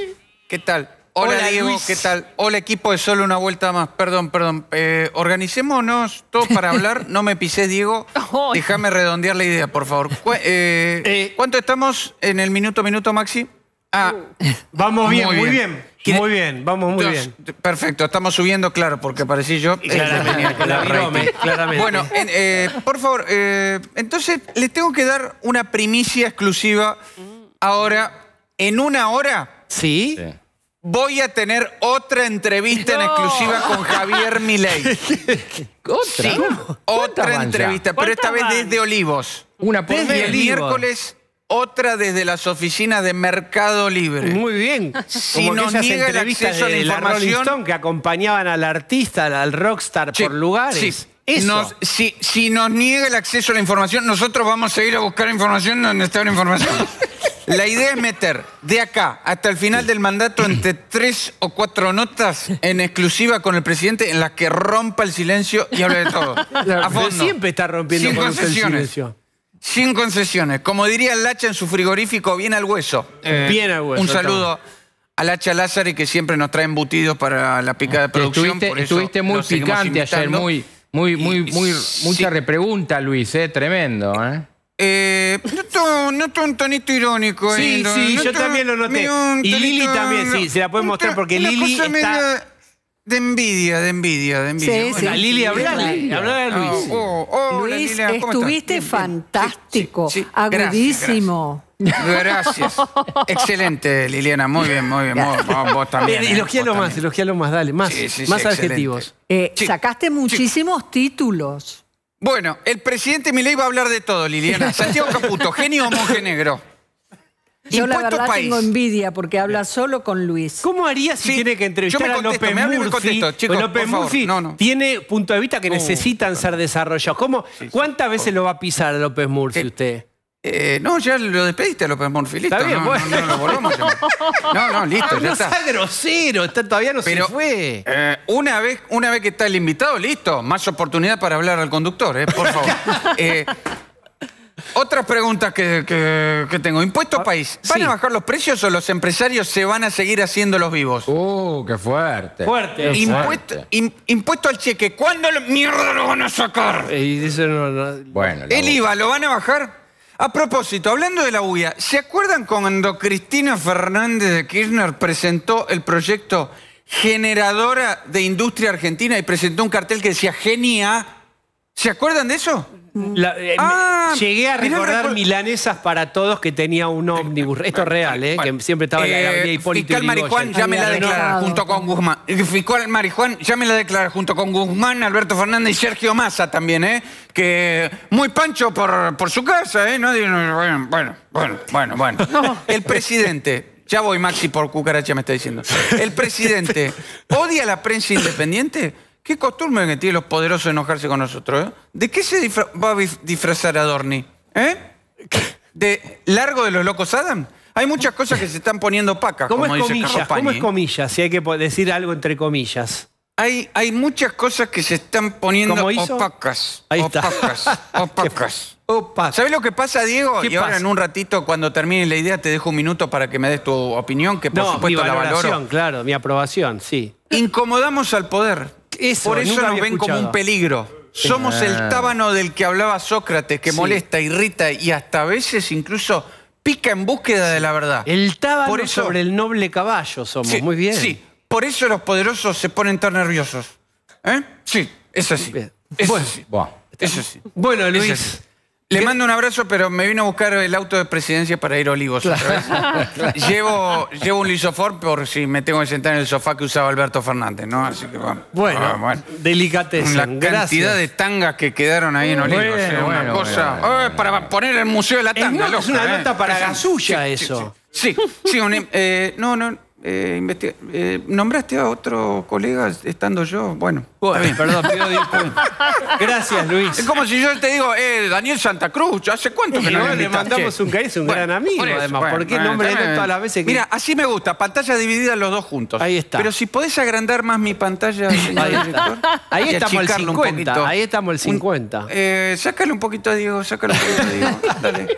¿Qué tal? Hola, Hola Diego, Luis. ¿Qué tal? Hola, equipo de Solo Una Vuelta Más. Perdón, perdón. Eh, organicémonos todos para hablar. No me pisé, Diego. Déjame redondear la idea, por favor. ¿Cu eh, eh. ¿Cuánto estamos en el minuto, minuto, Maxi? Ah, vamos bien, muy bien. Muy bien, vamos muy bien. Perfecto, estamos subiendo, claro, porque parecí yo. Claramente. Bueno, eh, por favor, eh, entonces les tengo que dar una primicia exclusiva ahora. En una hora, ¿sí? sí. voy a tener otra entrevista no. en exclusiva con Javier Milei. ¿Otra? Sí, otra entrevista, pero esta vez desde Olivos. Una por desde el miércoles... Otra desde las oficinas de Mercado Libre. Muy bien. Si como nos que esas niega el acceso a la información... que acompañaban al artista, al rockstar sí, por lugares. Sí. Eso. Nos, si, si nos niega el acceso a la información, nosotros vamos a ir a buscar información donde está la información. La idea es meter de acá hasta el final del mandato entre tres o cuatro notas en exclusiva con el presidente en las que rompa el silencio y hable de todo. A fondo. Siempre está rompiendo con el silencio. Sin concesiones. Como diría el Lacha en su frigorífico, bien al hueso. Eh, bien al hueso. Un saludo al Lacha Lázaro, que siempre nos trae embutidos para la pica de producción. Estuviste, por eso estuviste muy picante ayer, muy, muy, muy, muy, sí. mucha repregunta, Luis, ¿eh? Tremendo. ¿Eh? Eh, noto, noto un tonito irónico. Sí, eh, no, sí, yo también lo noté. Y Lili también, sí, se la pueden mostrar porque Lili está... De envidia, de envidia, de envidia. Sí, bueno, sí, Lili, sí, hablá, Lili, hablá de Luis. Oh, oh, hola, Luis, Liliana, ¿cómo estuviste? Bien, fantástico, sí, sí, sí. agudísimo. Gracias. gracias. Excelente, Liliana, muy bien, muy bien. Vos, vos también. Eh, elogialo eh, más, elogialo más, dale, más, sí, sí, más sí, adjetivos. Eh, sí, sacaste muchísimos sí. títulos. Bueno, el presidente Milei va a hablar de todo, Liliana. Santiago Caputo, genio o monjenegro. Yo la verdad país. tengo envidia porque habla solo con Luis. ¿Cómo haría si sí. tiene que entrevistar Yo me contesto, a López Murphy? Me contesto, chicos, López Murphy no, no. tiene punto de vista que uh, necesitan claro. ser desarrollados. ¿Cómo, sí, sí, ¿Cuántas sí, veces por... lo va a pisar a López Murphy eh, usted? Eh, no, ya lo despediste a López Murphy. Listo, está bien, no, bueno. no, no, no, lo volvamos, no, no, listo, ya está. No sea grosero, está, todavía no Pero, se fue. Eh, una, vez, una vez que está el invitado, listo, más oportunidad para hablar al conductor, eh, por favor. eh, Otra pregunta que, que, que tengo. Impuesto país. ¿Van sí. a bajar los precios o los empresarios se van a seguir haciendo los vivos? ¡Uh, qué fuerte! ¡Fuerte! Qué impuesto, fuerte. In, impuesto al cheque. ¿Cuándo lo, mierda lo van a sacar? Y dice, no, no. Bueno, ¿el I V A lo van a bajar? A propósito, hablando de la U I A, ¿se acuerdan cuando Cristina Fernández de Kirchner presentó el proyecto Generadora de Industria Argentina y presentó un cartel que decía Genia? ¿Se acuerdan de eso? La, eh, ah, llegué a recordar recu... milanesas para todos que tenía un ómnibus. Esto es real, ¿eh? Que siempre estaba eh, la avenida Hipólito Yrigoyen. Fiscal Marijuán ya me la declara junto con Guzmán. Fiscal Marijuán ya me la declara junto con Guzmán, Alberto Fernández y Sergio Massa también, ¿eh? Que muy pancho por, por su casa, ¿eh? No, bueno, bueno, bueno, bueno. No. El presidente... Ya voy, Maxi, por cucaracha me está diciendo. El presidente odia la prensa independiente... Qué costumbre que tienen los poderosos enojarse con nosotros, ¿eh? ¿De qué se disfra va a disfrazar Adorni? ¿Eh? ¿De largo de los locos Adam? Hay muchas cosas que se están poniendo opacas, como dice Carlos Pañi. ¿Cómo es comillas? Si hay que decir algo entre comillas. Hay, hay muchas cosas que se están poniendo opacas. Ahí está. Opacas. Opacas. Opacas. ¿Sabés lo que pasa, Diego? Y ahora pasa? en un ratito, cuando termine la idea, te dejo un minuto para que me des tu opinión, que por no, supuesto la valoro. Mi valoración, claro, mi aprobación, sí. Incomodamos al poder. Eso, por eso nos ven escuchado. como un peligro. Sí. Somos el tábano del que hablaba Sócrates, que sí. molesta, irrita y hasta a veces incluso pica en búsqueda sí. de la verdad. El tábano por eso, sobre el noble caballo somos, sí, muy bien. Sí, por eso los poderosos se ponen tan nerviosos. ¿Eh? Sí, es así. Es bueno, así. Bueno, eso sí. Bueno, Luis... Le ¿Qué? mando un abrazo, pero me vino a buscar el auto de presidencia para ir a Olivos. Claro. llevo, llevo un lisofor por si me tengo que sentar en el sofá que usaba Alberto Fernández, ¿no? Así que bueno. Bueno, ah, bueno. delicateza. La cantidad Gracias. de tangas que quedaron ahí en Olivos. Bueno, eh, bueno, una cosa. Bueno, bueno, oh, para poner el Museo de la Tanga. Es, loca, es una nota eh. para la suya, sí, eso. Sí, sí. sí, sí un, eh, no, no. Eh, eh, ¿Nombraste a otro colega estando yo? Bueno, bueno perdón, pido disculpas. Gracias, Luis. Es como si yo te digo, eh, Daniel Santa Cruz, ¿hace cuánto que no le invitaste? mandamos un cariño, un bueno, gran amigo, por eso, además. Bueno, ¿Por qué bueno, nombre bueno, todas las veces que... Mira, así me gusta, pantalla dividida los dos juntos. Ahí está. Pero si podés agrandar más mi pantalla, señor director. Ahí estamos el cincuenta, un poquito. Ahí estamos el cincuenta. Un, eh, sácale un poquito a Diego, sácale un poquito a Diego. Dale.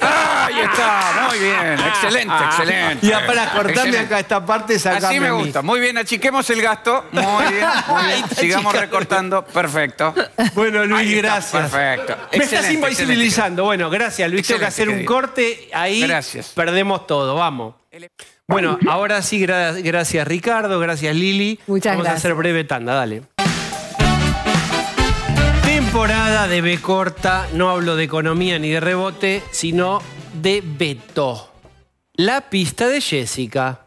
Ah, ahí está, muy bien, excelente, ah, excelente. Y para cortarme acá esta parte, sacame. Así me gusta, muy bien, achiquemos el gasto, muy bien, muy bien. sigamos recortando, perfecto. Bueno, Luis, gracias. Perfecto. Me excelente, estás invisibilizando, bueno, gracias, Luis, excelente, tengo que hacer un corte, ahí gracias. perdemos todo, vamos. Bueno, ahora sí, gra gracias Ricardo, gracias Lili. Muchas Vamos gracias. a hacer breve tanda, dale. Temporada de B corta, no hablo de economía ni de rebote, sino de Beto. La pista de Jessica.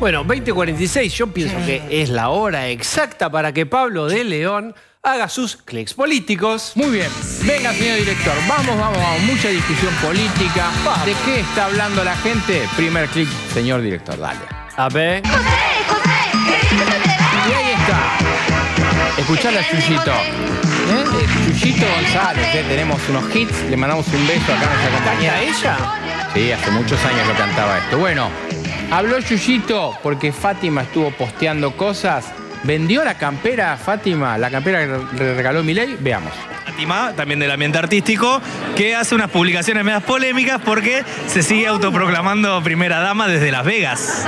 Bueno, veinte cuarenta y seis, yo pienso que es la hora exacta para que Pablo de León haga sus clics políticos. Muy bien. Venga, señor director. Vamos, vamos, vamos. Mucha discusión política. Vamos. ¿De qué está hablando la gente? Primer clic, señor director, dale. A ver. ¡José, José! Y ahí está. Escuchalo a Yuyito. ¿Eh? Yuyito González. ¿Eh? Tenemos unos hits. Le mandamos un beso acá a nuestra compañera. ¿A ella? Sí, hace muchos años que cantaba esto. Bueno... Habló Yuyito porque Fátima estuvo posteando cosas. ¿Vendió la campera Fátima? ¿La campera que le regaló Milei? Veamos. Fátima, también del ambiente artístico, que hace unas publicaciones medias polémicas porque se sigue autoproclamando primera dama desde Las Vegas.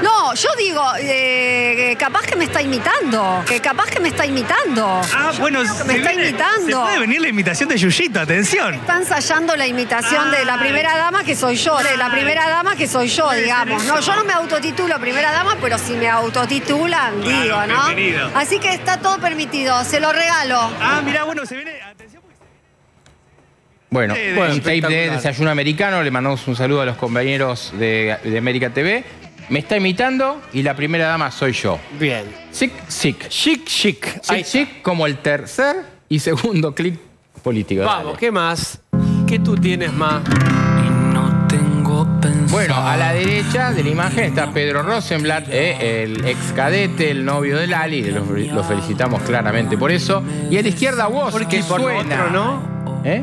No, yo digo, eh, capaz que me está imitando, que capaz que me está imitando. Ah, yo bueno, me está viene, imitando. Se puede venir la imitación de Yuyito, atención. Está ensayando la imitación Ay. de la primera dama que soy yo, de la primera dama que soy yo, digamos. No, yo no me autotitulo primera dama, pero si me autotitulan, claro, digo, ¿no? Bienvenido. Así que está todo permitido, se lo regalo. Ah, mirá, bueno, se viene... Atención. Bueno, bueno, un tape de Desayuno Americano, le mandamos un saludo a los compañeros de, de América T V. Me está imitando y la primera dama soy yo. Bien. Sic, sic. Chic, chic. Sic, sic, como el tercer y segundo clic político. Vamos, dale. ¿Qué más? ¿Qué tú tienes más? Bueno, a la derecha de la imagen está Pedro Rosenblatt, eh, el ex cadete, el novio de Lali, lo, lo felicitamos claramente por eso. Y a la izquierda vos, que por suena. Otro, ¿no? ¿Eh?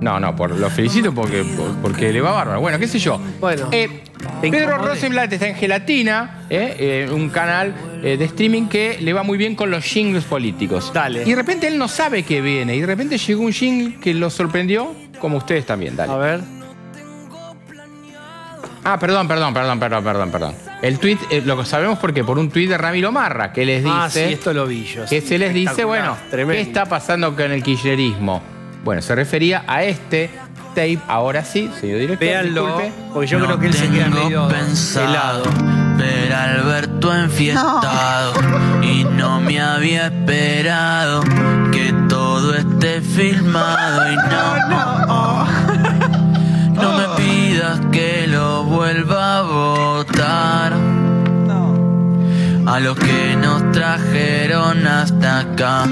No, no, por, lo felicito porque, porque le va bárbaro. Bueno, qué sé yo. Bueno, eh, Pedro Rosenblatt está en Gelatina, eh, eh, un canal eh, de streaming que le va muy bien con los jingles políticos. Dale. Y de repente él no sabe que viene, y de repente llegó un jingle que lo sorprendió, como ustedes también. Dale. A ver. Ah, perdón, perdón, perdón, perdón, perdón, perdón. El tuit, eh, lo sabemos porque por un tuit de Ramiro Marra, que les dice... Ah, sí, esto lo vi yo. Que sí, se les dice, bueno, tremendo. ¿Qué está pasando con el kirchnerismo? Bueno, se refería a este tape, ahora sí, señor director, véanlo, disculpe, porque yo no creo que él se queda medio pensado, helado. Pero Alberto enfiestado no. Y no me había esperado que todo esté filmado y no, no, oh. No oh. me pidas que lo vuelva a votar no. A los que nos trajeron hasta acá.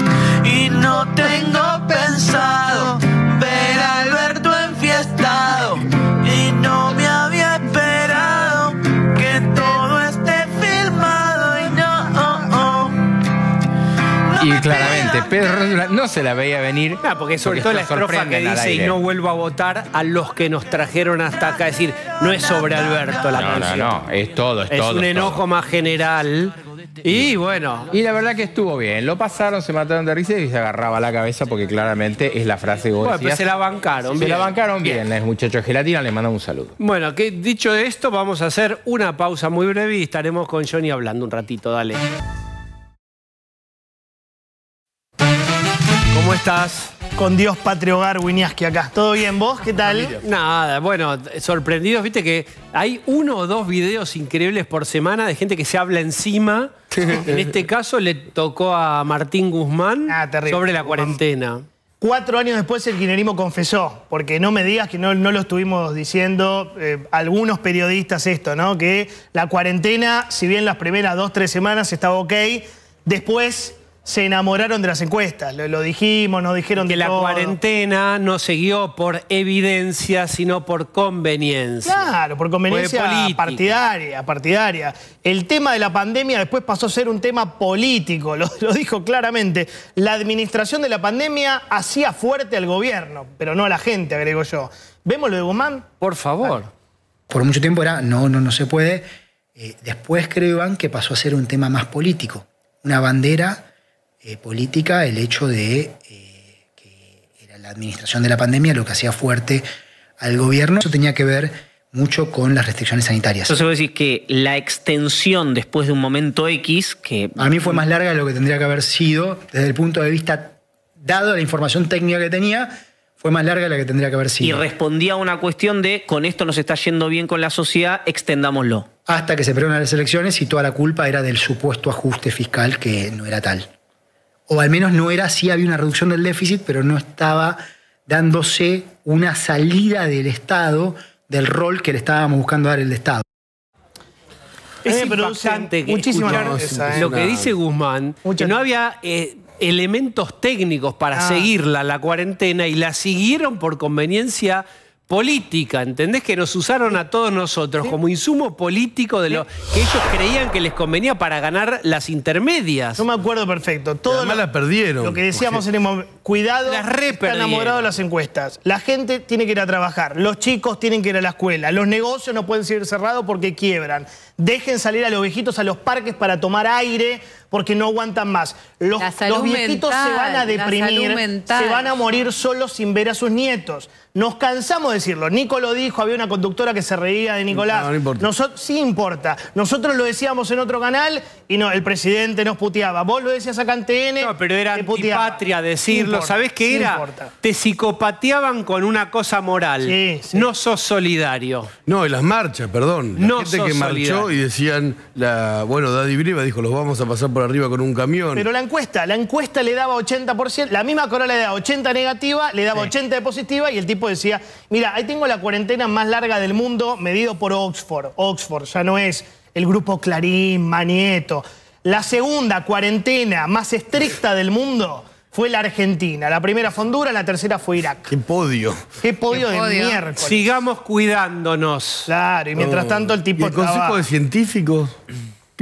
Y no tengo pensado ver a Alberto enfiestado. Y no me había esperado que todo esté filmado. Y no, oh, oh. no Y claramente Pedro no se la veía venir. No, porque sobre todo la estrofa que dice y no vuelvo a votar a los que nos trajeron hasta acá. Es decir, no es sobre Alberto la no, canción. No, no, es todo, es, es todo. Es un enojo todo. Más general. Y bueno. Y la verdad que estuvo bien. Lo pasaron, se mataron de risa y se agarraba la cabeza porque claramente es la frase que vos bueno, decías. Pues se la bancaron. Se bien. la bancaron bien. bien. El muchacho de Gelatina le manda un saludo. Bueno, que dicho esto, vamos a hacer una pausa muy breve y estaremos con Johnny hablando un ratito. Dale. ¿Cómo estás? Con Dios, patria, hogar, Winiaski acá. ¿Todo bien? ¿Vos? ¿Qué tal? Nada, bueno, sorprendidos. Viste que hay uno o dos videos increíbles por semana de gente que se habla encima. En este caso le tocó a Martín Guzmán ah, sobre la cuarentena. Cuatro años después el kirchnerismo confesó, porque no me digas que no, no lo estuvimos diciendo eh, algunos periodistas esto, ¿no? Que la cuarentena, si bien las primeras dos, tres semanas estaba ok, después... Se enamoraron de las encuestas, lo, lo dijimos, nos dijeron que de la todo. Cuarentena no se guió por evidencia, sino por conveniencia. Claro, por conveniencia partidaria, partidaria. El tema de la pandemia después pasó a ser un tema político, lo, lo dijo claramente. La administración de la pandemia hacía fuerte al gobierno, pero no a la gente, agrego yo. ¿Vemos lo de Guzmán? Por favor. Vale. Por mucho tiempo era, no, no, no se puede. Eh, después creo, Iván, que pasó a ser un tema más político, una bandera... Eh, política, el hecho de eh, que era la administración de la pandemia lo que hacía fuerte al gobierno. Eso tenía que ver mucho con las restricciones sanitarias. Entonces vos decís que la extensión después de un momento X... que a mí fue más larga de lo que tendría que haber sido desde el punto de vista, dado la información técnica que tenía, fue más larga de la que tendría que haber sido. Y respondía a una cuestión de con esto nos está yendo bien con la sociedad, extendámoslo. Hasta que se perdieron las elecciones y toda la culpa era del supuesto ajuste fiscal que no era tal. O al menos no era así, había una reducción del déficit, pero no estaba dándose una salida del Estado, del rol que le estábamos buscando dar el Estado. Es impactante que escuchar esa, ¿eh? Lo que dice Guzmán, que no había eh, elementos técnicos para ah. seguirla, la cuarentena, y la siguieron por conveniencia política, ¿entendés? Que nos usaron a todos nosotros como insumo político de lo que ellos creían que les convenía para ganar las intermedias. Yo me acuerdo perfecto. Todo además lo, la perdieron. Lo que decíamos en el momento. Cuidado, están enamorados de las encuestas. La gente tiene que ir a trabajar. Los chicos tienen que ir a la escuela. Los negocios no pueden seguir cerrados porque quiebran. Dejen salir a los viejitos a los parques para tomar aire, porque no aguantan más. Los, los viejitos mental, se van a deprimir, se van a morir solos sin ver a sus nietos. Nos cansamos de decirlo. Nico lo dijo, había una conductora que se reía de Nicolás. No, no importa. Nosotros, sí importa. Nosotros lo decíamos en otro canal y no, el presidente nos puteaba. Vos lo decías acá en T N. No, pero era antipatria decirlo. Importa, ¿sabés qué era? Importa. Te psicopateaban con una cosa moral. Sí, sí. No sos solidario. No, en las marchas, perdón. La no gente sos que marchó solidario. Y decían, la, bueno, Daddy Brieva dijo, los vamos a pasar por arriba con un camión. Pero la encuesta, la encuesta le daba ochenta por ciento, la misma Corolla le daba ochenta negativa, le daba sí. ochenta de positiva y el tipo decía, mira, ahí tengo la cuarentena más larga del mundo medido por Oxford. Oxford ya no es el grupo Clarín, Manieto. La segunda cuarentena más estricta del mundo fue la Argentina. La primera fue Honduras, la tercera fue Irak. ¡Qué podio! ¡Qué podio, Qué podio. de miércoles! Sigamos cuidándonos. Claro, y mientras oh. tanto el tipo ¿Y el estaba... Consejo de Científicos?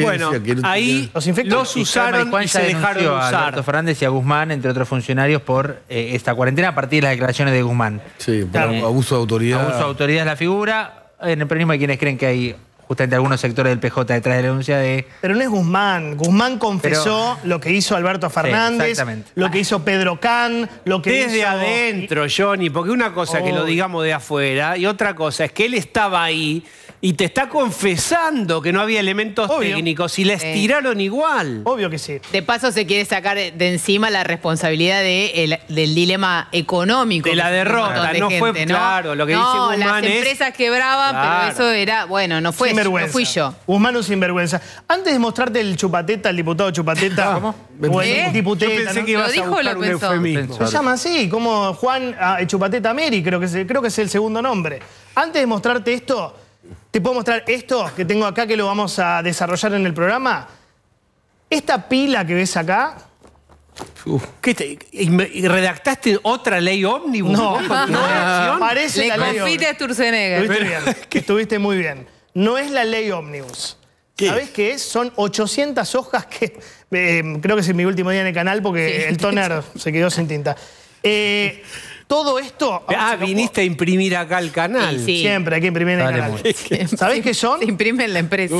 Bueno, ahí los, los usaron y, y se dejaron de usar. A Alberto Fernández y a Guzmán, entre otros funcionarios, por eh, esta cuarentena a partir de las declaraciones de Guzmán. Sí, por claro. abuso de autoridad. Abuso de autoridad es la figura. En el peronismo hay quienes creen que hay justamente algunos sectores del P J detrás de la denuncia de... Pero no es Guzmán. Guzmán confesó Pero... lo que hizo Alberto Fernández, sí, exactamente. lo que hizo Pedro Can, lo que Desde hizo... adentro, Johnny, porque una cosa oh. que lo digamos de afuera y otra cosa es que él estaba ahí... Y te está confesando que no había elementos Obvio. técnicos y la estiraron eh. igual. Obvio que sí. De paso se quiere sacar de encima la responsabilidad de el, del dilema económico. De la derrota, de no gente, fue ¿no? claro. Lo que no, dice Guzmán las es, empresas quebraban, claro. pero eso era, bueno, no fue yo, no fui yo. Guzmán un sinvergüenza. Antes de mostrarte el Chupateta, el diputado Chupateta. ¿Cómo? O el ¿Eh? diputeta, yo pensé ¿no? que ibas ¿Lo a buscar lo un pensó? eufemismo. Se llama así, como Juan uh, Chupateta Meri, creo que, es, creo que es el segundo nombre. Antes de mostrarte esto... Te puedo mostrar esto que tengo acá, que lo vamos a desarrollar en el programa. Esta pila que ves acá... Uf. ¿Qué te, y redactaste otra ley ómnibus? No, no, no. Parece Le la ley ómnibus. Sturzenegger. Estuviste, Estuviste muy bien. No es la ley ómnibus. ¿Sabés qué es? Son ochocientas hojas que... Eh, creo que es mi último día en el canal porque sí. el tóner se quedó sin tinta. Eh... Todo esto... Ah, viniste a imprimir acá al canal. Sí, sí. Siempre hay que imprimir en el Dale, canal. Pues. ¿Sabés qué son? Se imprime en la empresa.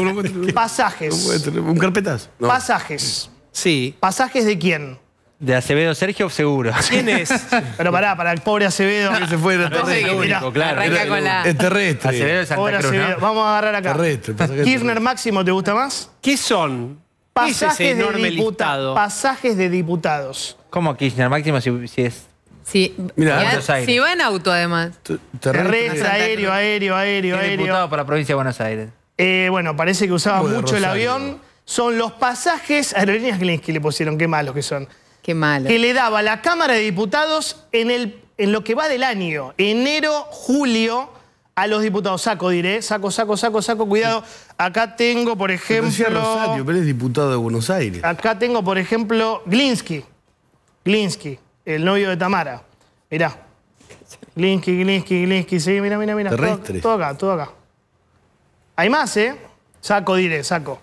Pasajes. ¿Un carpetazo? No. Pasajes. Sí. ¿Pasajes de quién? De Acevedo Sergio, seguro. ¿Quién es? Pero pará, para el pobre Acevedo. Que se fue de terrestre. Claro. Arranca con la... Es terrestre. Acevedo de Santa Cruz, Acevedo. ¿No? Vamos a agarrar acá. Terrestre. Kirchner Máximo, ¿te gusta más? ¿Qué son? Pasajes, ¿Qué es ese de, diputa... Pasajes de diputados. ¿Cómo Kirchner Máximo si, si es...? Sí, Mirá, ya, si va en auto, además. Terrestre, aéreo, aéreo, aéreo, aéreo. Diputado para la provincia de Buenos Aires. Eh, bueno, parece que usaba mucho el avión. Son los pasajes... Aerolíneas Glinski le pusieron, qué malos que son. Qué malos. Que le daba la Cámara de Diputados en, el, en lo que va del año. Enero, julio, a los diputados. Saco, diré. Saco, saco, saco, saco. Cuidado. Acá tengo, por ejemplo... Rosario, pero es diputado de Buenos Aires. Acá tengo, por ejemplo, Glinski. Glinski. El novio de Tamara. Mirá. Glinski, Glinski, Glinski. Sí, mirá, mirá, mirá. Terrestre. Todo, todo acá, todo acá. Hay más, ¿eh? Saco, diré, saco.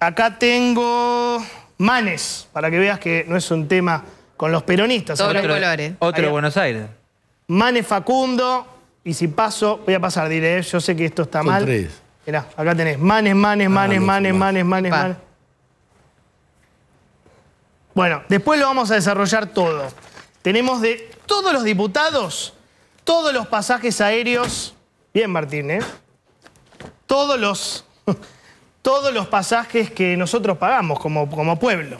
Acá tengo Manes, para que veas que no es un tema con los peronistas. Todos los colores. Otro de Buenos Aires. Manes, Facundo. Y si paso, voy a pasar, diré. Yo sé que esto está mal. Tres. Mirá, acá tenés Manes, Manes, Manes, Manes, Manes, Manes, Manes. Bueno, después lo vamos a desarrollar todo. Tenemos de todos los diputados, todos los pasajes aéreos... Bien, Martín, ¿eh? Todos los, todos los pasajes que nosotros pagamos como, como pueblo.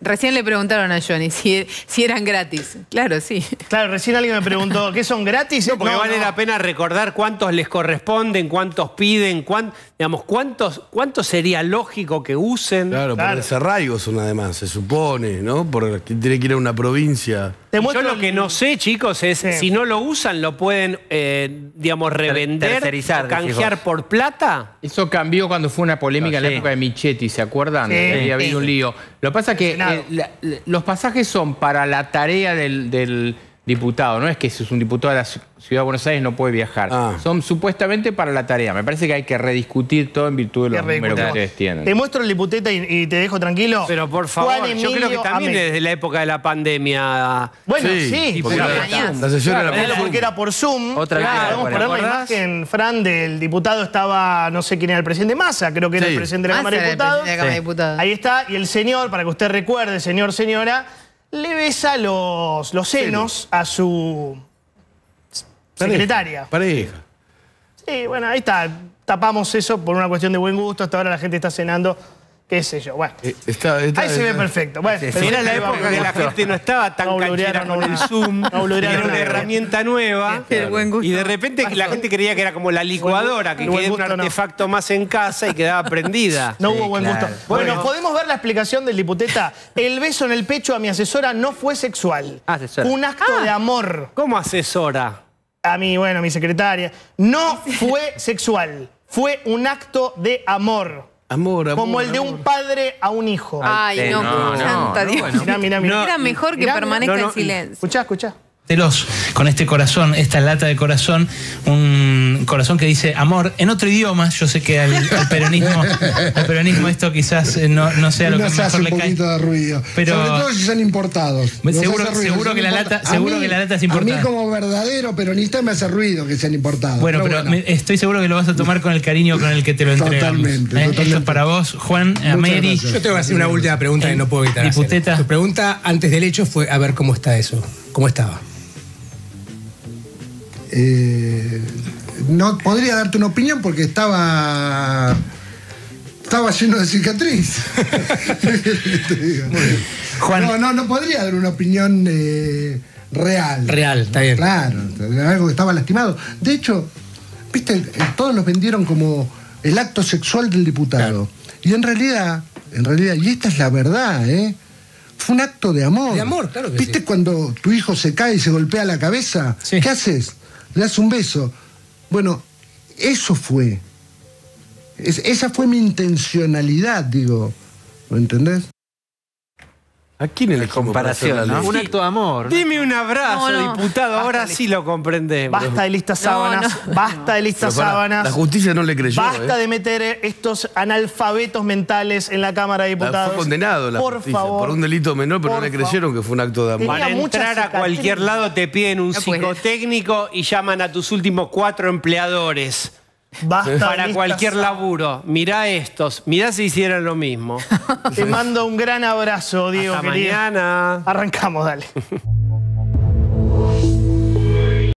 Recién le preguntaron a Johnny si, si eran gratis. Claro, sí. Claro, recién alguien me preguntó, ¿qué son gratis? No, porque no, vale no. la pena recordar cuántos les corresponden, cuántos piden, cuán, digamos, cuántos, cuánto sería lógico que usen. Claro, claro. Por desarraigo son además, se supone, ¿no? Porque tiene que ir a una provincia. Yo lo que no sé, chicos, es sí. si no lo usan, ¿lo pueden, eh, digamos, revender, canjear por plata? Eso cambió cuando fue una polémica no, en sí. la época de Michetti, ¿se acuerdan? Sí, eh, había habido sí. un lío. Lo que pasa es que eh, la, la, los pasajes son para la tarea del, del, diputado. No es que si es un diputado de la Ciudad de Buenos Aires no puede viajar. Ah. Son supuestamente para la tarea. Me parece que hay que rediscutir todo en virtud de los números que ustedes tienen. Te muestro el diputeta y, y te dejo tranquilo. Pero por favor, yo creo que también desde la época de la pandemia. Bueno, sí. sí porque porque era, la sesión claro, era, por porque era por Zoom. Otra vez. Claro, vamos a poner la imagen, Fran, del diputado estaba, no sé quién era el presidente Massa, creo que sí. era el presidente de la Cámara de Diputados. Sí. Ahí está. Y el señor, para que usted recuerde, señor, señora, le besa los, los senos a su secretaria. Pareja. Sí, bueno, ahí está. Tapamos eso por una cuestión de buen gusto. Hasta ahora la gente está cenando, qué sé yo. Bueno, eh, está, está, ahí está, se está. ve perfecto. Bueno, sí, sí, era la época que la gente no estaba tan no canchera con el Zoom. No no era una herramienta nueva. El buen gusto. Y de repente la gente creía que era como la licuadora, que quedaba un artefacto no. más en casa y quedaba prendida. No sí, hubo buen claro. gusto. Bueno, bueno, ¿podemos ver la explicación del diputeta? El beso en el pecho a mi asesora no fue sexual. Asesora. Un acto ah, de amor. ¿Cómo asesora? A mí, bueno, a mi secretaria. No fue sexual. Fue un acto de amor. Amor, amor, como el de amor. un padre a un hijo. Ay, no, no, no santa no, Dios. Bueno. Mirá, mirá, mirá. No, Era mejor que mirá, permanezca no, no. en silencio. Escuchá, escuchá. Con este corazón, esta lata de corazón, un corazón que dice amor en otro idioma. Yo sé que al, al peronismo, al peronismo esto quizás no, no sea lo no que mejor le cae. De ruido. Pero sobre todo si son importados. Seguro, ruido, seguro, que, la lata, seguro mí, que la lata es importada. A mí como verdadero peronista me hace ruido que sean importados. Bueno, pero, pero bueno. Me, estoy seguro que lo vas a tomar con el cariño con el que te lo entregamos. Totalmente. ¿Eh? totalmente. Esto es para vos, Juan, a Meri. Yo te voy a hacer una última pregunta eh, que no puedo evitar. Diputeta. Tu pregunta antes del hecho fue a ver cómo está eso. ¿Cómo estaba? Eh, no podría darte una opinión porque estaba estaba lleno de cicatriz. Te digo. Muy bien. Juan, no, no, no podría dar una opinión eh, real. Real, está bien. Claro, algo que estaba lastimado. De hecho, viste, todos los vendieron como el acto sexual del diputado. Claro. Y en realidad, en realidad, y esta es la verdad, ¿eh? Fue un acto de amor. De amor, claro que ¿Viste sí. cuando tu hijo se cae y se golpea la cabeza? Sí. ¿Qué haces? Le das un beso. Bueno, eso fue. Es, esa fue mi intencionalidad, digo. ¿Me entendés? ¿A quién es comparación? ¿no? Un acto de amor. ¿no? Dime un abrazo, no, no. diputado. Basta ahora sí lo comprendemos. Basta de listas sábanas. No, no. Basta de listas para, sábanas. La justicia no le creyó. Basta eh. de meter estos analfabetos mentales en la Cámara de Diputados. Fue condenado la por justicia favor, por un delito menor, pero no le creyeron que fue un acto de amor. Para entrar a cualquier lado te piden un no, pues. psicotécnico y llaman a tus últimos cuatro empleadores. Basta para cualquier laburo. Mirá estos. Mirá si hicieran lo mismo. Te mando un gran abrazo, Diego. Hasta mañana. Arrancamos, dale.